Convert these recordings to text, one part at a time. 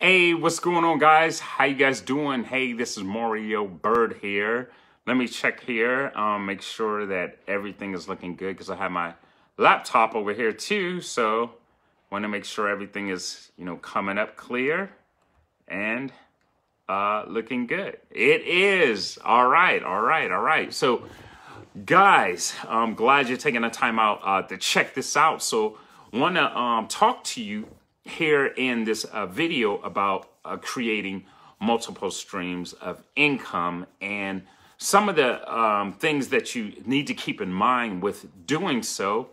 Hey, what's going on, guys? How you guys doing? Hey, this is Mario Byrd here. Let me check here, make sure that everything is looking good because I have my laptop over here too. So want to make sure everything is, you know, coming up clear and looking good. It is. All right. So guys, I'm glad you're taking the time out to check this out. So want to talk to you here in this video about creating multiple streams of income and some of the things that you need to keep in mind with doing so,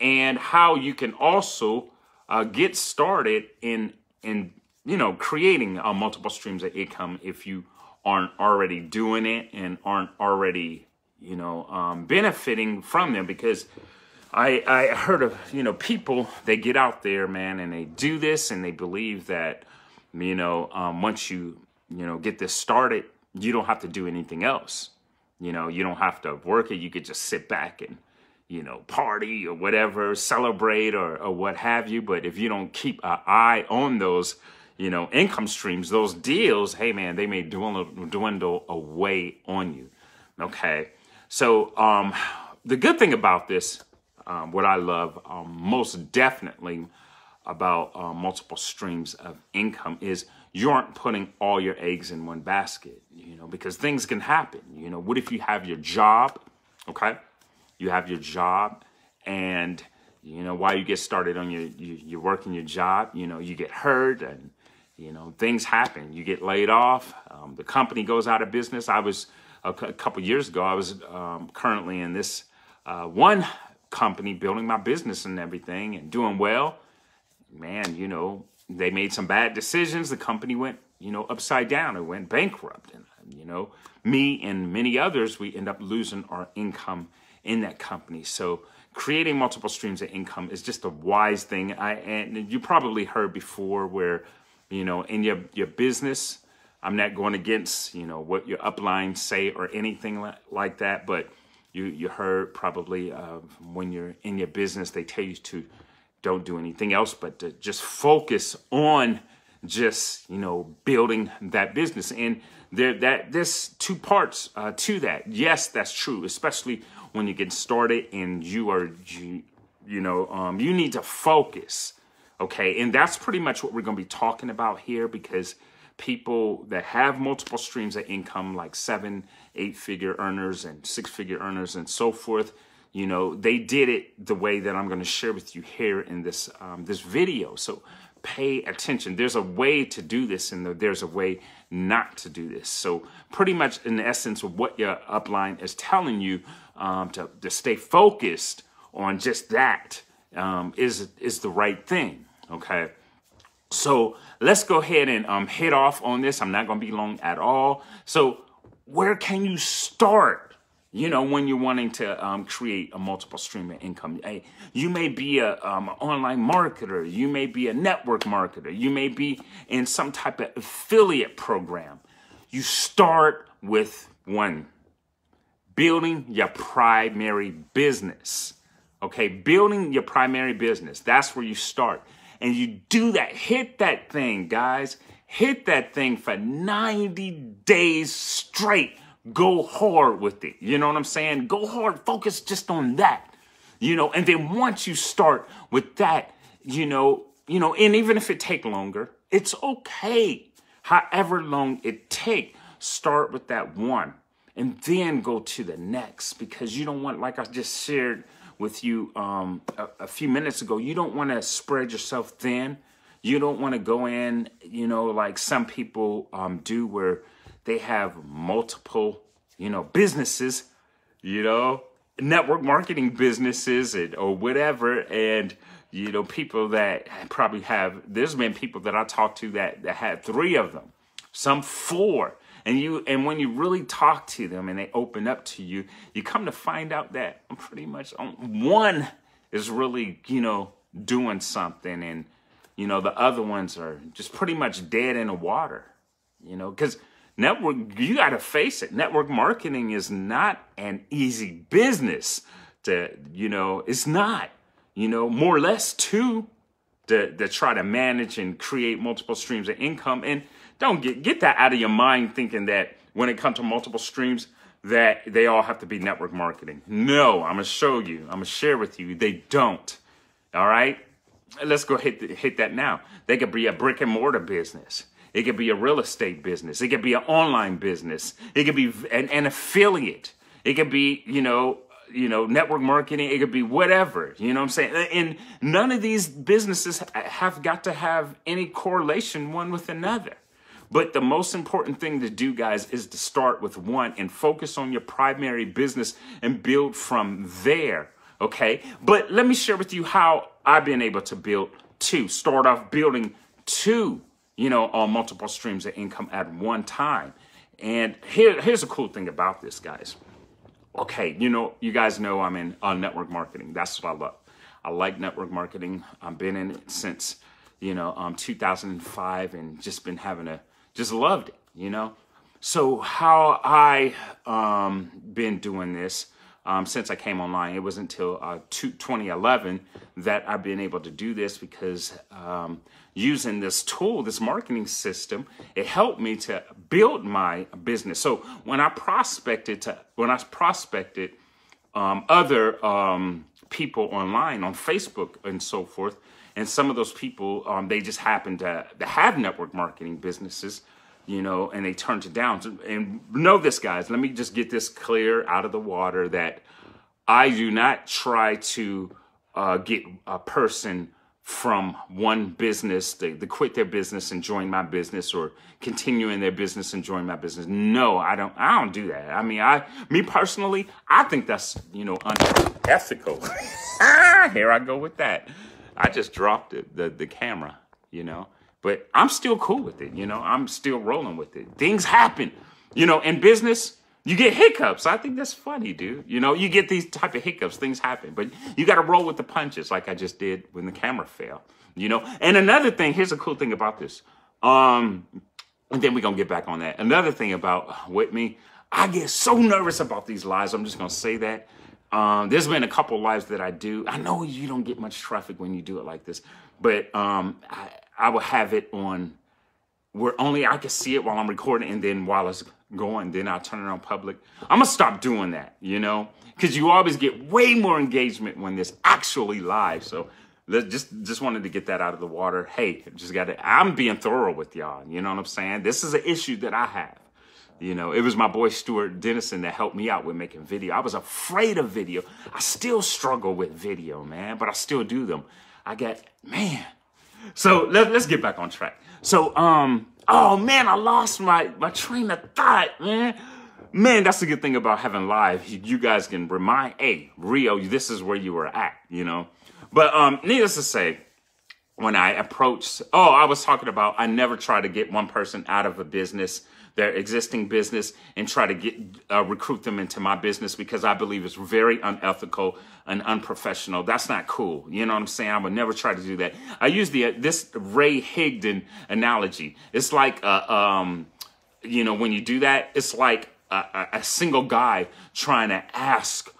and how you can also get started in you know, creating multiple streams of income if you aren't already doing it and aren't already, you know, benefiting from them. Because I heard of, you know, people, they get out there, man, and they do this and they believe that, you know, once you know, get this started, you don't have to do anything else. You know, you don't have to work it. You could just sit back and, you know, party or whatever, celebrate or what have you. But if you don't keep an eye on those, you know, income streams, those deals, hey, man, they may dwindle away on you. Okay. So the good thing about this, what I love most definitely about multiple streams of income is you aren't putting all your eggs in one basket, you know, because things can happen. You know, what if you have your job, okay? You have your job, and, you know, while you get started on your work and your job, you know, you get hurt and, you know, things happen. You get laid off. The company goes out of business. I was, a couple years ago, I was currently in this one company, building my business and everything and doing well, man. You know, they made some bad decisions. The company went, you know, upside down. It went bankrupt. And, you know, me and many others, we end up losing our income in that company. So creating multiple streams of income is just a wise thing. And you probably heard before where, you know, in your business, I'm not going against, you know, what your uplines say or anything like that, but you heard probably when you're in your business, they tell you to don't do anything else, but to just focus on just, you know, building that business. And there's two parts to that. Yes, that's true, especially when you get started and you need to focus. Okay. And that's pretty much what we're going to be talking about here, because people that have multiple streams of income, like 7-, 8-figure earners and 6-figure earners and so forth, you know, they did it the way that I'm going to share with you here in this this video. So pay attention. There's a way to do this and there's a way not to do this. So pretty much in the essence of what your upline is telling you to stay focused on just that is the right thing. Okay. So let's go ahead and hit off on this. I'm not going to be long at all. So where can you start, you know, when you're wanting to create a multiple stream of income? Hey, you may be an online marketer. You may be a network marketer. You may be in some type of affiliate program. You start with one, building your primary business. Okay, building your primary business. That's where you start. And you do that, hit that thing, guys. Hit that thing for 90 days straight. Go hard with it. You know what I'm saying? Go hard, focus just on that, you know, and then once you start with that, you know, and even if it take longer, it's okay. However long it take, start with that one and then go to the next, because you don't want, like I just shared with you a few minutes ago, you don't want to spread yourself thin. You don't want to go in, you know, like some people do, where they have multiple, you know, businesses, you know, network marketing businesses and, or whatever. And, you know, people that probably have, there's been people that I talked to that had 3 of them, some 4. And when you really talk to them and they open up to you, you come to find out that pretty much one is really, you know, doing something, and, you know, the other ones are just pretty much dead in the water, you know, because network, you got to face it. Network marketing is not an easy business to, you know, it's not, you know, more or less too. to try to manage and create multiple streams of income. And don't get that out of your mind, thinking that when it comes to multiple streams, that they all have to be network marketing. No, I'm going to show you. I'm going to share with you. They don't. All right? Let's go hit that now. They could be a brick and mortar business. It could be a real estate business. It could be an online business. It could be an affiliate. It could be, you know, network marketing. It could be whatever, you know what I'm saying? And none of these businesses have got to have any correlation one with another. But the most important thing to do, guys, is to start with one and focus on your primary business and build from there, okay? But let me share with you how I've been able to build two. Start off building two, you know, on multiple streams of income at one time. And here's a cool thing about this, guys. Okay, you know, you guys know I'm in network marketing. That's what I love. I like network marketing. I've been in it since, 2005, and just been having just loved it, you know? So how I been doing this since I came online, it wasn't until 2011 that I've been able to do this, because using this tool, this marketing system, it helped me to build my business. So when I prospected other people online on Facebook and so forth, and some of those people, they just happen to have network marketing businesses, you know, and they turned it down. And know this, guys, let me just get this clear out of the water, that I do not try to get a person from one business to quit their business and join my business, or continue in their business and join my business. No, I don't do that. I mean, me personally, I think that's, unethical. Here I go with that. I just dropped the camera, but I'm still cool with it. I'm still rolling with it. Things happen, in business, you get hiccups. I think that's funny, dude. You get these type of hiccups, things happen, but you got to roll with the punches, like I just did when the camera fell, And another thing, here's a cool thing about this. And then we're going to get back on that. Another thing about with me, I get so nervous about these lives. I'm just going to say that. There's been a couple lives that I do. I know you don't get much traffic when you do it like this, but I will have it on where only I can see it while I'm recording, and then while it's going, then I'll turn it on public. I'm gonna stop doing that, because you always get way more engagement when there's actually live. So just wanted to get that out of the water. Hey, I'm being thorough with y'all. You know what I'm saying? This is an issue that I have. It was my boy Stuart Dennison that helped me out with making video. I was afraid of video. I still struggle with video, man, but I still do them. Man. So let's get back on track. So, oh man, I lost my train of thought, man. Man, that's the good thing about having live. You guys can remind, hey, Rio, this is where you were at, But needless to say, when I approached, I was talking about, I never try to get one person out of a business, their existing business, and try to recruit them into my business, because I believe it's very unethical and unprofessional. That's not cool. You know what I'm saying? I would never try to do that. I use this Ray Higdon analogy. It's like, when you do that, it's like a single guy trying to ask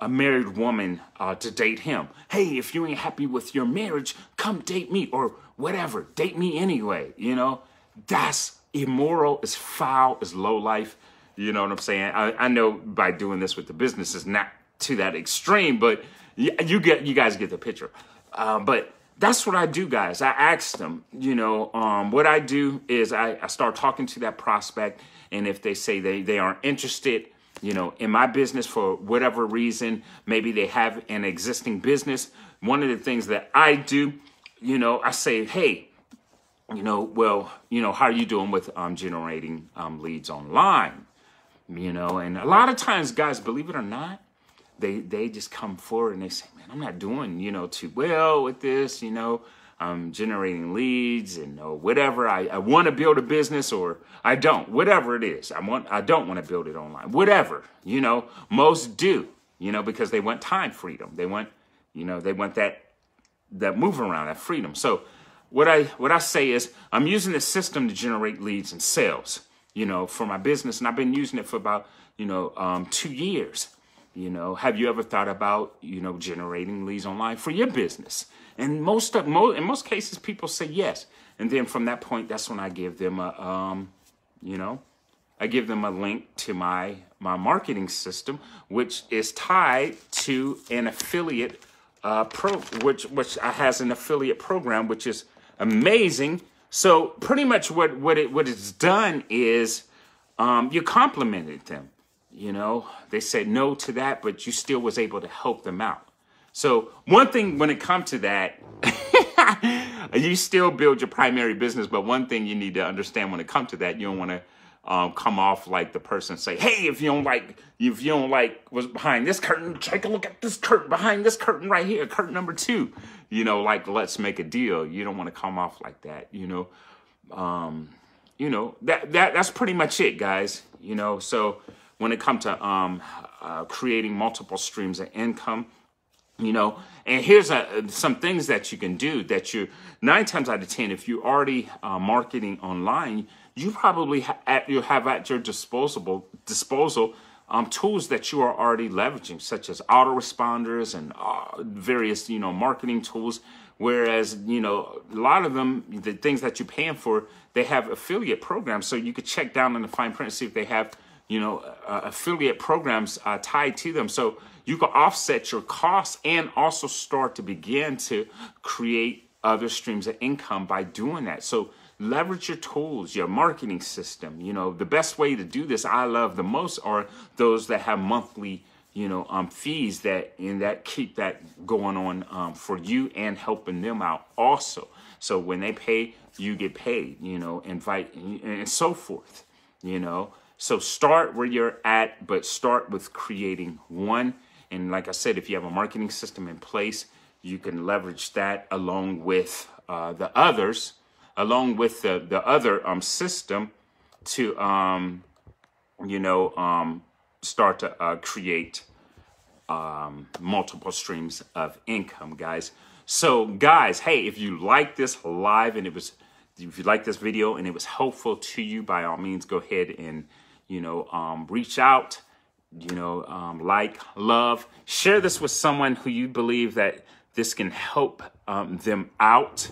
a married woman to date him. Hey, if you ain't happy with your marriage, come date me, or whatever. Date me anyway, That's immoral, is foul, is low life. You know what I'm saying? I know by doing this with the business is not to that extreme, but you guys get the picture. But that's what I do, guys. I ask them, what I do is I start talking to that prospect, and if they say they aren't interested, in my business for whatever reason, maybe they have an existing business. One of the things that I do, I say, hey, how are you doing with generating leads online? And a lot of times, guys, believe it or not, they just come forward and they say, man, I'm not doing, too well with this, I'm generating leads and whatever. I want to build a business, or I don't, whatever it is. I don't want to build it online, whatever, most do, because they want time freedom. They want, they want that move around, that freedom. So what I say is I'm using this system to generate leads and sales, for my business. And I've been using it for about, 2 years. You know, have you ever thought about, you know, generating leads online for your business? And in most cases, people say yes. And then from that point, that's when I give them a, you know, I give them a link to my marketing system, which is tied to an affiliate which has an affiliate program, which is amazing. So pretty much what it's done is you complimented them. You know, they said no to that, but you still was able to help them out. So one thing when it comes to that, you still build your primary business. But one thing you need to understand when it comes to that, you don't want to come off like the person say, hey, if you don't like what's behind this curtain, take a look at this curtain behind this curtain right here, curtain number 2. You know, like, let's make a deal. You don't want to come off like that. You know, that's pretty much it, guys. You know, so when it comes to creating multiple streams of income, you know, and here's some things that you can do that you 9 times out of 10, if you already marketing online, you probably have at your disposal tools that you are already leveraging, such as autoresponders and various, you know, marketing tools. Whereas, you know, a lot of them, the things that you're paying for, they have affiliate programs. So you could check down in the fine print, see if they have, you know, affiliate programs tied to them. So you can offset your costs and also start to begin to create other streams of income by doing that. So leverage your tools, your marketing system. You know, the best way to do this I love the most are those that have monthly, you know, fees that keep that going on for you and helping them out also. So when they pay, you get paid, you know, invite and so forth, you know. So start where you're at, but start with creating one. And like I said, if you have a marketing system in place, you can leverage that along with the others, along with the other system to, you know, start to create multiple streams of income, guys. So guys, hey, if you like this live and if you like this video and it was helpful to you, by all means, go ahead and, you know, reach out, you know, like, love, share this with someone who you believe that this can help them out,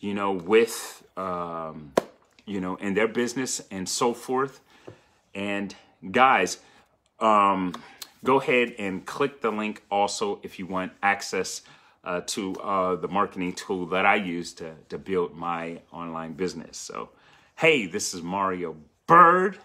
you know, with, you know, in their business and so forth. And guys, go ahead and click the link also if you want access to the marketing tool that I use to build my online business. So, hey, this is Mario Byrd.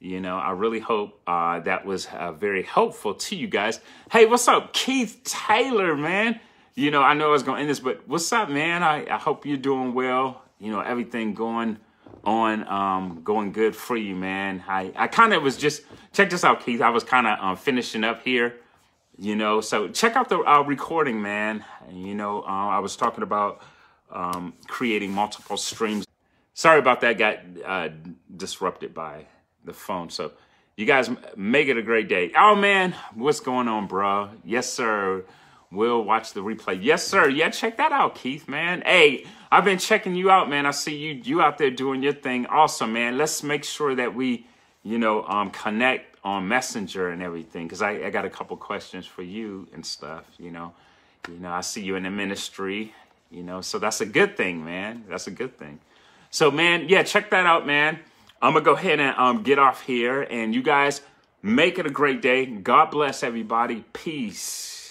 You know, I really hope that was very helpful to you guys. Hey, what's up, Keith Taylor, man? You know, I know I was going to end this, but what's up, man? I hope you're doing well. You know, everything going on, going good for you, man. I kind of was just, check this out, Keith. I was kind of finishing up here, you know. So check out the recording, man. You know, I was talking about creating multiple streams. Sorry about that. Got disrupted by the phone. So you guys make it a great day. Oh man, what's going on, bro? Yes, sir. We'll watch the replay. Yes, sir. Yeah, check that out, Keith, man. Hey, I've been checking you out, man. I see you out there doing your thing. Awesome, man. Let's make sure that we, you know, connect on Messenger and everything. Cause I got a couple questions for you and stuff, you know. You know, I see you in the ministry, you know, so that's a good thing, man. That's a good thing. So man, yeah, check that out, man. I'm going to go ahead and get off here, and you guys make it a great day. God bless everybody. Peace.